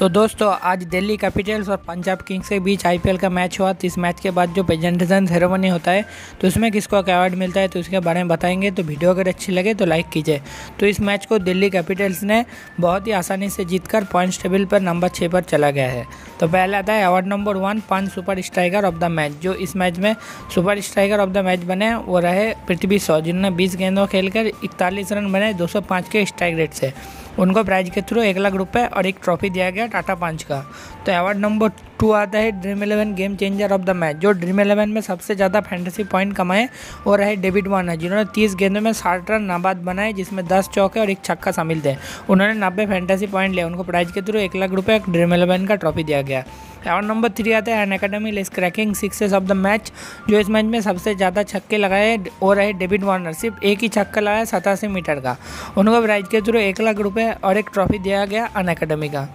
तो दोस्तों आज दिल्ली कैपिटल्स और पंजाब किंग्स के बीच आईपीएल का मैच हुआ। तो इस मैच के बाद जो प्रेजेंटेशन सेरेमनी होता है तो उसमें किसको क्या अवार्ड मिलता है तो उसके बारे में बताएंगे। तो वीडियो अगर अच्छी लगे तो लाइक कीजिए। तो इस मैच को दिल्ली कैपिटल्स ने बहुत ही आसानी से जीतकर पॉइंट्स टेबल पर नंबर 6 पर चला गया है। तो पहला आता है award number 1 5 super striker of the match. जो इस मैच में super striker of the match बने वो रहे पृथ्वी शॉ, जिन्होंने 20 गेंदों खेलकर 41 रन बनाए 205 के स्ट्राइक रेट से। उनको प्राइज के थ्रू 1,00,000 रुपये और एक ट्रॉफी दिया गया टाटा 5 का। तो अवार्ड नंबर 2 आता है Dream Eleven game changer of the match. जो ड्रीम इलेवन में सबसे ज़्यादा फैंटेसी पॉइंट कमाए वो रहे डेविड वार्नर, जिन्होंने 30 गेंदों में 60 रन नाबाद बनाए, जिसमें 10 चौके और एक छक्का शामिल थे। उन्होंने 90 फैंटेसी पॉइंट लिए। उनको प्राइज के थ्रू 1,00,000 रुपये ड्रीम इलेवन का ट्रॉफी दिया गया। अवार्ड नंबर 3 आता है Unacademy let's cracking sixes of the match. जो इस मैच में सबसे ज़्यादा छक्के लगाए वो रहे डेविड वार्नर, सिर्फ एक ही छक्का लगाया 87 मीटर का। उनको प्राइज के थ्रू 1,00,000 रुपये और एक ट्रॉफी दिया गया अनएकेडमी का।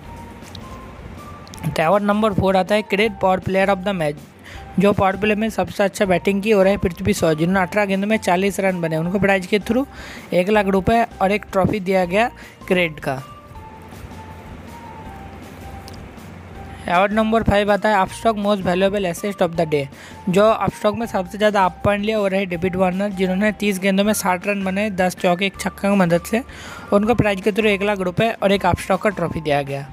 अवार्ड नंबर 4 आता है CRED power player of the match. जो पावर प्ले में सबसे अच्छा बैटिंग की हो रहा है पृथ्वी शॉ, जिन्होंने 18 गेंदों में 40 रन बने। उनको प्राइज के थ्रू 1,00,000 रुपये और एक ट्रॉफी दिया गया क्रेड का। अवार्ड नंबर 5 आता है Upstox most valuable asset of the day. जो अपस्टॉक में सबसे ज़्यादा अप पॉइंट लिया हो रहे डेविड वार्नर, जिन्होंने 30 गेंदों में 60 रन बनाए 10 चौके एक छक्का की मदद से। उनको प्राइज के थ्रू 1,00,000 रुपये और एक अपस्टॉक का ट्रॉफी दिया गया।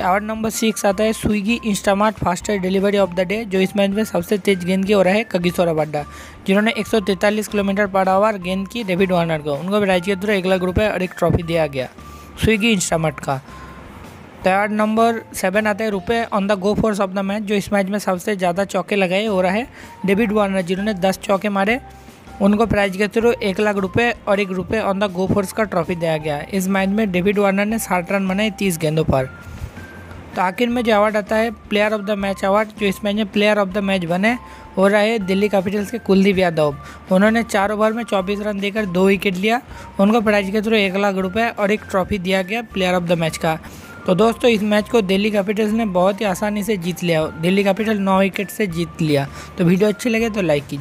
अवार्ड नंबर 6 आता है Swiggy Instamart faster delivery of the day. जो इस मैच में सबसे तेज गेंद की हो रहा है कगिसो राबाडा, जिन्होंने 143 किलोमीटर पर आवर गेंद की डेविड वार्नर को। उनको प्राइज के थ्रू 1,00,000 रुपये और एक ट्रॉफी दिया गया स्विगी इंस्टामार्ट का। अवार्ड नंबर 7 आता है रुपये on the go fours of the match. जो इस मैच में सबसे ज़्यादा चौके लगाए हो रहा है डेविड वार्नर, जिन्होंने 10 चौके मारे। उनको प्राइज के थ्रू 1,00,000 रुपये और एक रुपये ऑन द गो फोर्स का ट्रॉफी दिया गया। इस मैच में डेविड वार्नर ने 60 रन बनाए 30 गेंदों पर। तो आखिर में जो अवार्ड आता है player of the match award. जो इस मैच में प्लेयर ऑफ द मैच बने हो रहे दिल्ली कैपिटल्स के कुलदीप यादव। उन्होंने 4 ओवर में 24 रन देकर 2 विकेट लिया। उनको प्राइज के थ्रू 1,00,000 रुपये और एक ट्रॉफी दिया गया प्लेयर ऑफ द मैच का। तो दोस्तों इस मैच को दिल्ली कैपिटल्स ने बहुत ही आसानी से जीत लिया। दिल्ली कैपिटल 9 विकेट से जीत लिया। तो वीडियो अच्छी लगे तो लाइक कीजिए।